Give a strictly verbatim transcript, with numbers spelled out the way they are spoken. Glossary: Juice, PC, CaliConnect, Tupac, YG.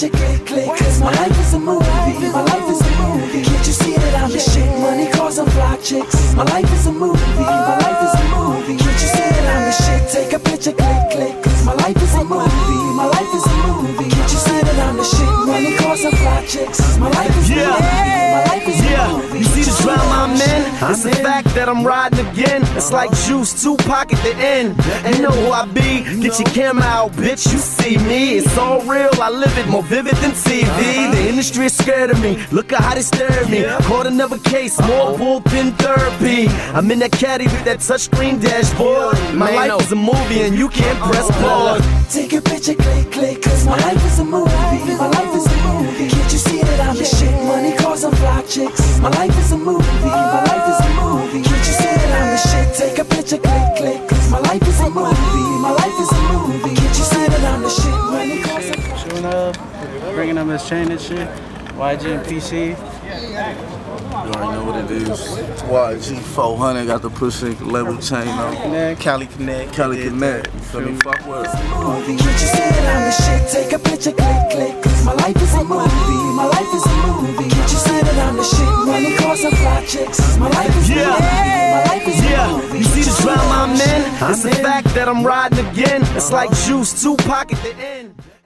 get your click click. Cause my life is a movie, my life is a movie. Can't you see that I'm the shit? Money calls and fly chicks. My life is a movie, my life is a movie. Can't you see that I'm the shit? Take a picture, click click. Cause my life is a movie, my life is a movie. Can't you see that I'm the shit? Money calls and fly chicks. My life is a movie, my life is a movie. You see the drama I'm in? It's the fact that I'm riding again. It's like Juice, Tupac at the end. And know who I be. Get your camera out, bitch, you see me. It's all real, I live it, more vivid than T V. The industry is scared of me, look at how they stare at me. Caught another case, more bullpen therapy. I'm in that caddy with that touchscreen dashboard. My life is a movie and you can't press pause. Take a picture, click, click. Cause my life is a movie, my life is a movie. Can't you see that I'm the shit? Money calls and fly chicks. My life is a movie, my life is a movie. Can't you see that I'm the shit? Take a picture, click, click. Cause my life is a movie, my life is a movie. Can't you see that I'm the shit? Money calls and fly chicks. Showing up, bringing up his chain and shit. Y G and P C. You already know what it is. It's Y G four hundred, got the pushing label chain on. Connect, Cali Connect, Cali Connect. You feel me? Fuck with it. Can't you see that I'm the shit? Take a picture, click, click. Cause my life is a movie, my life is a movie. Can't you see that I'm the shit? Money calls and fly chicks. My life is a movie, my life is a movie. You see the drama I'm in? It's the fact that I'm riding again. It's like Juice, Tupac at the end.